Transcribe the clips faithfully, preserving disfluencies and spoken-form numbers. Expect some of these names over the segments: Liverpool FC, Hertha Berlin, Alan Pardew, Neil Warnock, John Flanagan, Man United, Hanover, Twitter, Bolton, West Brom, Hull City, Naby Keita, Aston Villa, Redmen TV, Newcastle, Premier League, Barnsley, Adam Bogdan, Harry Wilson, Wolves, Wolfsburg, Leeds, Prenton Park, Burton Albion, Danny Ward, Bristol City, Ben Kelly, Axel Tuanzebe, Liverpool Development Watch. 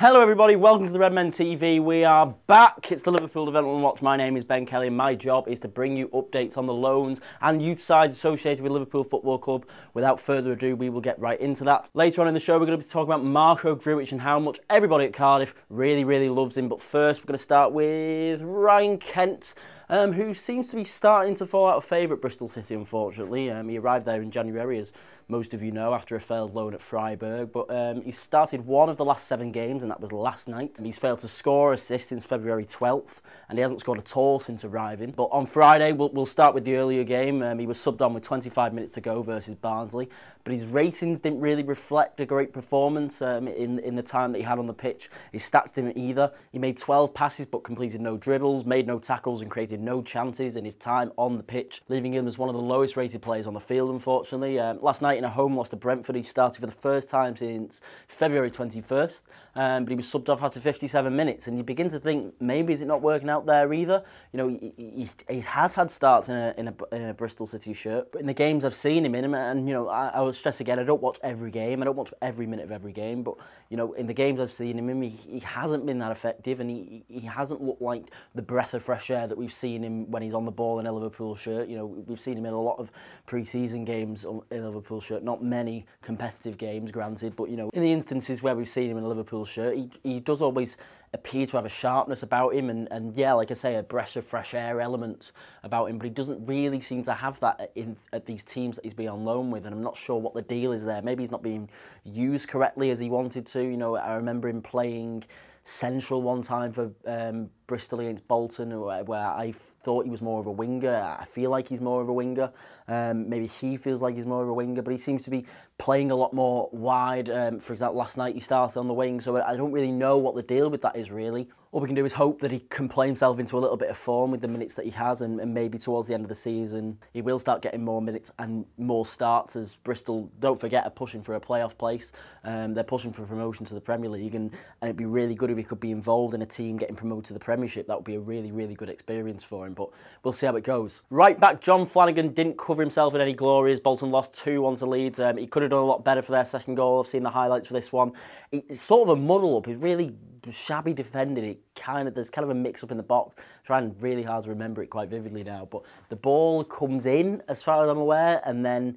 Hello everybody, welcome to the Redmen T V. We are back. It's the Liverpool Development Watch. My name is Ben Kelly and my job is to bring you updates on the loans and youth sides associated with Liverpool Football Club. Without further ado, we will get right into that. Later on in the show, we're going to be talking about Marko Grujic and how much everybody at Cardiff really, really loves him. But first, we're going to start with Ryan Kent, um, who seems to be starting to fall out of favour at Bristol City, unfortunately. Um, he arrived there in January, as most of you know, after a failed loan at Freiburg. But um, he's started one of the last seven games, and that was last night. He's failed to score, assist since February twelfth, and he hasn't scored at all since arriving. But on Friday, we'll, we'll start with the earlier game. Um, he was subbed on with twenty-five minutes to go versus Barnsley, but his ratings didn't really reflect a great performance um, in, in the time that he had on the pitch. His stats didn't either. He made twelve passes but completed no dribbles, made no tackles and created no chances in his time on the pitch, leaving him as one of the lowest rated players on the field, unfortunately. Um, last night in a home loss to Brentford, he started for the first time since February twenty-first. Um, But he was subbed off after fifty-seven minutes, and you begin to think, maybe is it not working out there either? You know, he, he, he has had starts in a, in, a, in a Bristol City shirt, but in the games I've seen him in, and, and you know, I, I will stress again, I don't watch every game, I don't watch every minute of every game, but you know, in the games I've seen him in, he, he hasn't been that effective, and he, he hasn't looked like the breath of fresh air that we've seen him when he's on the ball in a Liverpool shirt. You know, we've seen him in a lot of pre-season games in a Liverpool shirt, not many competitive games, granted, but you know, in the instances where we've seen him in a Liverpool shirt, He, he does always appear to have a sharpness about him and, and yeah, like I say, a breath of fresh air element about him, but he doesn't really seem to have that in, at these teams that he's been on loan with, and I'm not sure what the deal is there. Maybe he's not being used correctly as he wanted to. You know, I remember him playing central one time for um, Bristol against Bolton, where, where I thought he was more of a winger. I feel like he's more of a winger. Um, maybe he feels like he's more of a winger, but he seems to be playing a lot more wide. Um, for example, last night he started on the wing, so I don't really know what the deal with that is, really. All we can do is hope that he can play himself into a little bit of form with the minutes that he has, and, and maybe towards the end of the season he will start getting more minutes and more starts, as Bristol, don't forget, are pushing for a playoff place. Um, they're pushing for promotion to the Premier League, and, and it'd be really good if he could be involved in a team getting promoted to the Premiership. That would be a really, really good experience for him, but we'll see how it goes. Right back, John Flanagan didn't cover himself in any glory as Bolton lost two one to Leeds. Um, he could have done a lot better for their second goal. I've seen the highlights for this one. It's sort of a muddle up. He's really shabby defended. It kind of, there's kind of a mix up in the box. I'm trying really hard to remember it quite vividly now, but the ball comes in as far as I'm aware, and then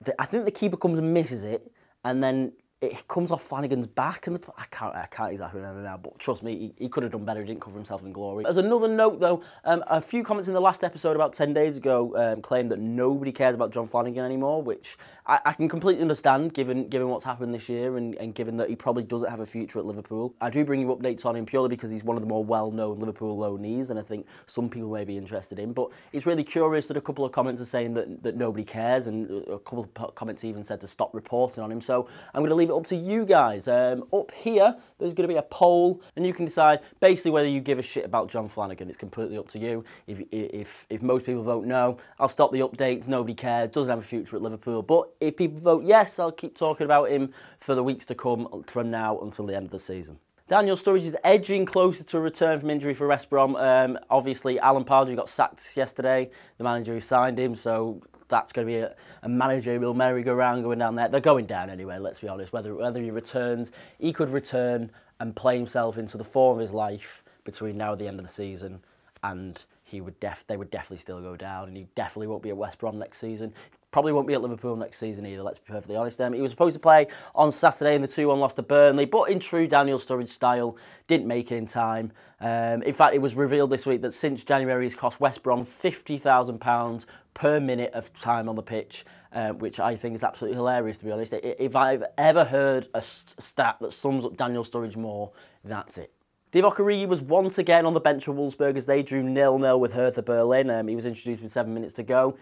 the, I think the keeper comes and misses it, and then it comes off Flanagan's back, and the, I can't, I can't exactly remember now. But trust me, he, he could have done better. He didn't cover himself in glory. As another note, though, um, a few comments in the last episode about ten days ago um, claimed that nobody cares about John Flanagan anymore, which I, I can completely understand, given given what's happened this year, and, and given that he probably doesn't have a future at Liverpool. I do bring you updates on him purely because he's one of the more well-known Liverpool loanees, and I think some people may be interested in. But it's really curious that a couple of comments are saying that that nobody cares, and a couple of comments even said to stop reporting on him. So I'm going to leave it up to you guys. Um, up here, there's going to be a poll, and you can decide basically whether you give a shit about John Flanagan. It's completely up to you. If if if most people vote no, I'll stop the updates. Nobody cares. Doesn't have a future at Liverpool. But if people vote yes, I'll keep talking about him for the weeks to come, from now until the end of the season. Daniel Sturridge is edging closer to a return from injury for West Brom. Um, obviously, Alan Pardew got sacked yesterday, the manager who signed him, so that's going to be a, a managerial merry-go-round going down there. They're going down anyway, let's be honest. Whether, whether he returns, he could return and play himself into the form of his life between now and the end of the season, and he would def they would definitely still go down, and he definitely won't be at West Brom next season. Probably won't be at Liverpool next season either, let's be perfectly honest. Um, he was supposed to play on Saturday in the two one loss to Burnley, but in true Daniel Sturridge style, didn't make it in time. Um, in fact, it was revealed this week that since January, he's cost West Brom fifty thousand pounds per minute of time on the pitch, uh, which I think is absolutely hilarious, to be honest. If I've ever heard a st stat that sums up Daniel Sturridge more, that's it. Divock Origi was once again on the bench for Wolfsburg as they drew nil nil with Hertha Berlin. Um, he was introduced with seven minutes to go.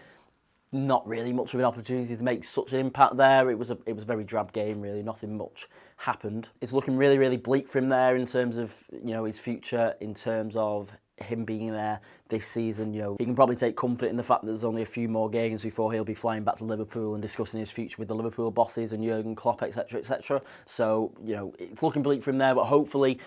Not really much of an opportunity to make such an impact there. It was a, it was a very drab game, really. Nothing much happened. It's looking really, really bleak for him there in terms of, you know, his future, in terms of him being there this season. You know, he can probably take comfort in the fact that there's only a few more games before he'll be flying back to Liverpool and discussing his future with the Liverpool bosses and Jurgen Klopp, et cetera, et cetera. So, you know, it's looking bleak for him there, but hopefully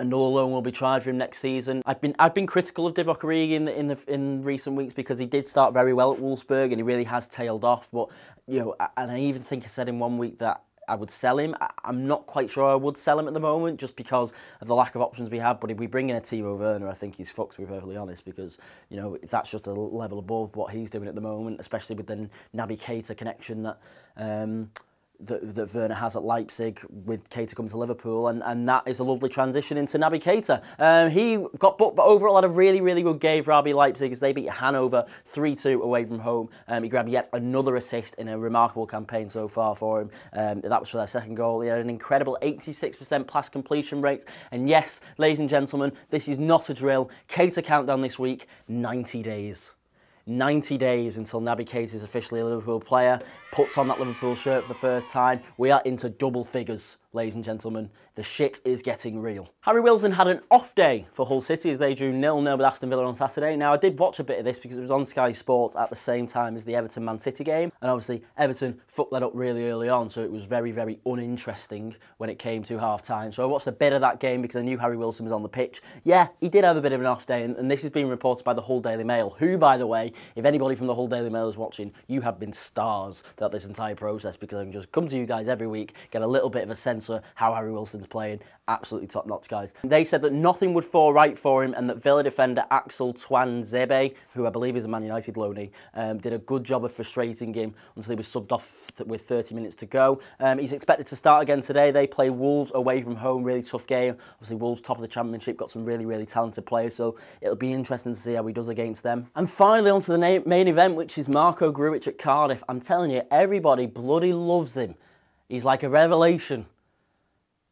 another loan will be tried for him next season. I've been I've been critical of Divock Origi in the, in the in recent weeks because he did start very well at Wolfsburg and he really has tailed off. But you know, and I even think I said in one week that I would sell him. I, I'm not quite sure I would sell him at the moment just because of the lack of options we have. But if we bring in a Timo Werner, I think he's fucked, to be perfectly honest, because, you know, that's just a level above what he's doing at the moment, especially with the Naby Keita connection that... Um, That, that Werner has at Leipzig with Keita coming to Liverpool, and, and that is a lovely transition into Naby Keita. Um, he got booked, but overall had a really, really good game for R B Leipzig as they beat Hanover three two away from home. Um, he grabbed yet another assist in a remarkable campaign so far for him. Um, that was for their second goal. He had an incredible eighty-six percent pass completion rate. And yes, ladies and gentlemen, this is not a drill. Keita countdown this week, ninety days. ninety days until Naby Keita is officially a Liverpool player, puts on that Liverpool shirt for the first time. We are into double figures, ladies and gentlemen. The shit is getting real. Harry Wilson had an off day for Hull City as they drew nil nil with Aston Villa on Saturday. Now, I did watch a bit of this because it was on Sky Sports at the same time as the Everton-Man City game. And obviously, Everton fucked that up really early on, so it was very, very uninteresting when it came to half-time. So I watched a bit of that game because I knew Harry Wilson was on the pitch. Yeah, he did have a bit of an off day, and, and this is being reported by the Hull Daily Mail, who, by the way, if anybody from the Hull Daily Mail is watching, you have been stars throughout this entire process, because I can just come to you guys every week, get a little bit of a sense how Harry Wilson's playing. Absolutely top-notch, guys. They said that nothing would fall right for him and that Villa defender Axel Tuanzebe, who I believe is a Man United loanee, um, did a good job of frustrating him until he was subbed off th with thirty minutes to go. Um, he's expected to start again today. They play Wolves away from home, really tough game. Obviously, Wolves top of the Championship, got some really, really talented players, so it'll be interesting to see how he does against them. And finally, on to the main event, which is Marko Grujic at Cardiff. I'm telling you, everybody bloody loves him. He's like a revelation.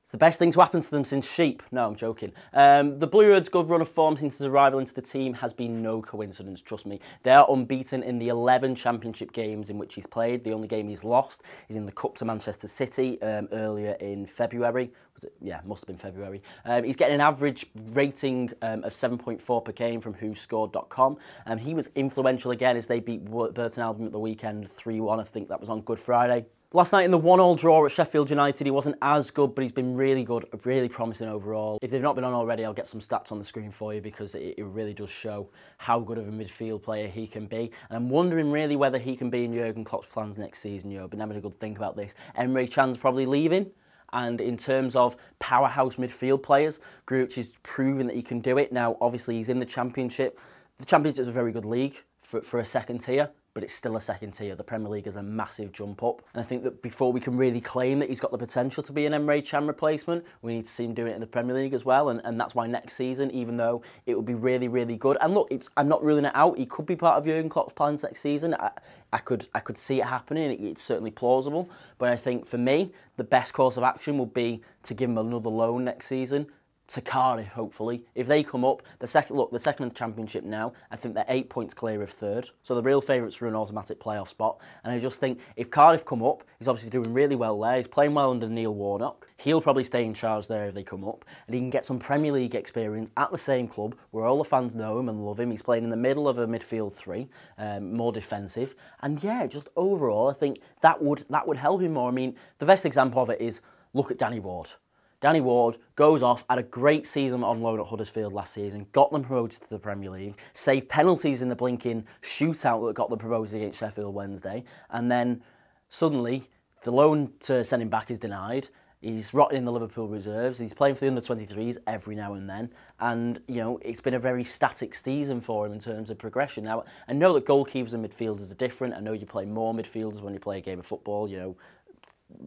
It's the best thing to happen to them since sheep. No, I'm joking. Um, the Blue Reds' good run of form since his arrival into the team has been no coincidence, trust me. They are unbeaten in the eleven Championship games in which he's played. The only game he's lost is in the Cup to Manchester City um, earlier in February. Was it? Yeah, must have been February. Um, he's getting an average rating um, of seven point four per game from who scored dot com. Um, he was influential again as they beat Burton Albion at the weekend three one. I think that was on Good Friday. Last night in the one all draw at Sheffield United, he wasn't as good, but he's been really good, really promising overall. If they've not been on already, I'll get some stats on the screen for you because it, it really does show how good of a midfield player he can be. And I'm wondering really whether he can be in Jurgen Klopp's plans next season. You know, I've been having a good think about this. Emre Can's probably leaving. And in terms of powerhouse midfield players, Grujic is proving that he can do it. Now, obviously, he's in the Championship. The Championship is a very good league for, for a second tier. But it's still a second tier. The Premier League is a massive jump up. And I think that before we can really claim that he's got the potential to be an Emre Can replacement, we need to see him doing it in the Premier League as well. And, and that's why next season, even though it would be really, really good. And look, it's, I'm not ruling it out. He could be part of Jurgen Klopp's plans next season. I, I, could, I could see it happening. It, it's certainly plausible. But I think for me, the best course of action would be to give him another loan next season. To Cardiff, hopefully. If they come up, the second look, the second in the Championship now, I think they're eight points clear of third. So the real favourites for an automatic playoff spot. And I just think if Cardiff come up, he's obviously doing really well there. He's playing well under Neil Warnock. He'll probably stay in charge there if they come up. And he can get some Premier League experience at the same club where all the fans know him and love him. He's playing in the middle of a midfield three, um, more defensive. And yeah, just overall, I think that would, that would help him more. I mean, the best example of it is look at Danny Ward. Danny Ward goes off, had a great season on loan at Huddersfield last season, got them promoted to the Premier League, saved penalties in the blinking shootout that got them promoted against Sheffield Wednesday, and then suddenly the loan to send him back is denied. He's rotting in the Liverpool reserves. He's playing for the under twenty-threes every now and then. And, you know, it's been a very static season for him in terms of progression. Now, I know that goalkeepers and midfielders are different. I know you play more midfielders when you play a game of football, you know,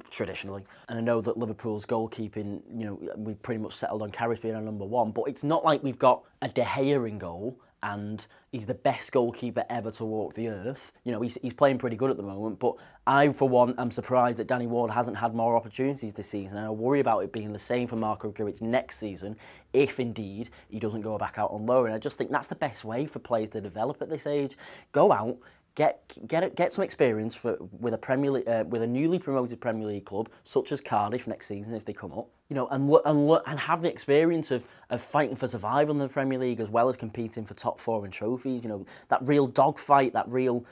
traditionally. And I know that Liverpool's goalkeeping, you know, we've pretty much settled on Carrius being our number one, but it's not like we've got a De Gea in goal and he's the best goalkeeper ever to walk the earth. You know, he's, he's playing pretty good at the moment, but I, for one, am surprised that Danny Ward hasn't had more opportunities this season, and I worry about it being the same for Marko Grujic next season, if indeed he doesn't go back out on loan. And I just think that's the best way for players to develop at this age. Go out, Get get get some experience for with a Premier League, uh, with a newly promoted Premier League club such as Cardiff next season if they come up, you know, and and and have the experience of of fighting for survival in the Premier League as well as competing for top four and trophies. You know, that real dogfight, that real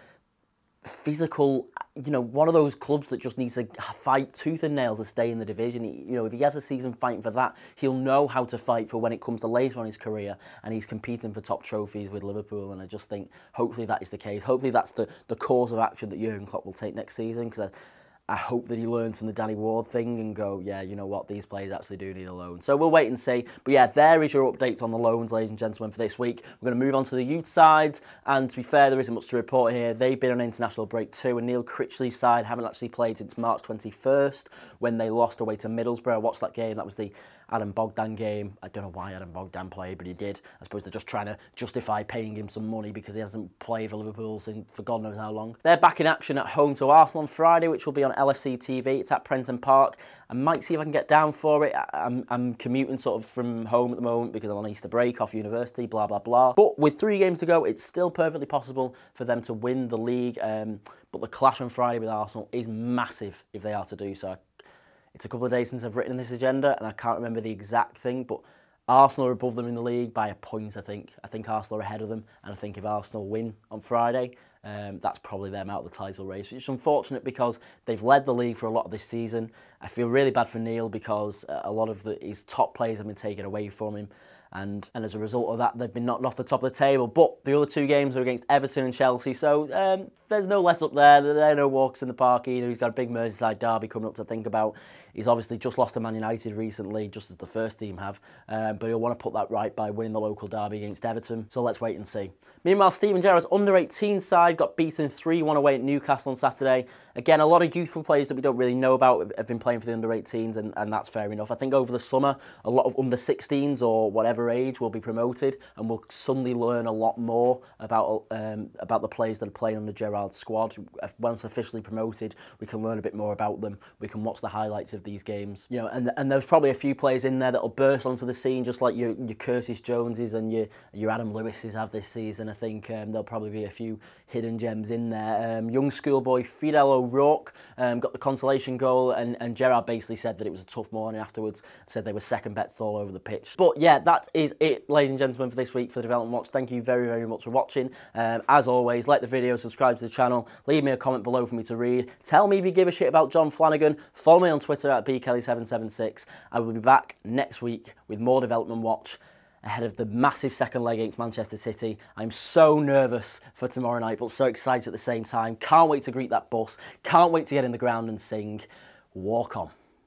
physical, you know, one of those clubs that just needs to fight tooth and nail to stay in the division. He, you know, if he has a season fighting for that, he'll know how to fight for when it comes to later on his career and he's competing for top trophies with Liverpool. And I just think hopefully that is the case. Hopefully that's the, the course of action that Jurgen Klopp will take next season, because I, I hope that he learns from the Danny Ward thing and go, yeah, you know what, these players actually do need a loan. So we'll wait and see. But yeah, there is your updates on the loans, ladies and gentlemen, for this week. We're going to move on to the youth side. And to be fair, there isn't much to report here. They've been on international break too. And Neil Critchley's side haven't actually played since March twenty-first when they lost away to Middlesbrough. I watched that game. That was the Adam Bogdan game. I don't know why Adam Bogdan played, but he did. I suppose they're just trying to justify paying him some money because he hasn't played for Liverpool since for God knows how long. They're back in action at home to Arsenal on Friday, which will be on L F C T V. It's at Prenton Park. I might see if I can get down for it. I'm, I'm commuting sort of from home at the moment because I'm on Easter break off university, blah, blah, blah. But with three games to go, it's still perfectly possible for them to win the league. Um, but the clash on Friday with Arsenal is massive if they are to do so. It's a couple of days since I've written this agenda and I can't remember the exact thing, but Arsenal are above them in the league by a point, I think. I think Arsenal are ahead of them, and I think if Arsenal win on Friday, Um, that's probably them out of the title race, which is unfortunate because they've led the league for a lot of this season. I feel really bad for Neil because uh, a lot of the, his top players have been taken away from him, and, and as a result of that, they've been knocked off the top of the table. But the other two games are against Everton and Chelsea, so um, there's no let up there. There are no walks in the park either. He's got a big Merseyside derby coming up to think about. He's obviously just lost to Man United recently, just as the first team have, um, but he'll want to put that right by winning the local derby against Everton, so let's wait and see. Meanwhile, Steven Gerrard's under eighteen side got beaten three one away at Newcastle on Saturday. Again, a lot of youthful players that we don't really know about have been playing for the under eighteens, and, and that's fair enough. I think over the summer, a lot of under sixteens or whatever age will be promoted, and we'll suddenly learn a lot more about um, about the players that are playing under Gerrard's squad. Once officially promoted, we can learn a bit more about them. We can watch the highlights of these games, you know. And and there's probably a few players in there that'll burst onto the scene, just like your your Curtis Joneses and your your Adam Lewis's have this season. I think um, there'll probably be a few hidden gems in there. Um, young schoolboy Fidel O'Rourke um, got the consolation goal, and, and Gerrard basically said that it was a tough morning afterwards, said they were second best all over the pitch. But yeah, that is it, ladies and gentlemen, for this week for the Development Watch. Thank you very, very much for watching. Um, as always, like the video, subscribe to the channel, leave me a comment below for me to read. Tell me if you give a shit about John Flanagan. Follow me on Twitter at B Kelly seven seven six. I will be back next week with more Development Watch ahead of the massive second leg against Manchester City. I'm so nervous for tomorrow night, but so excited at the same time. Can't wait to greet that bus. Can't wait to get in the ground and sing. Walk on.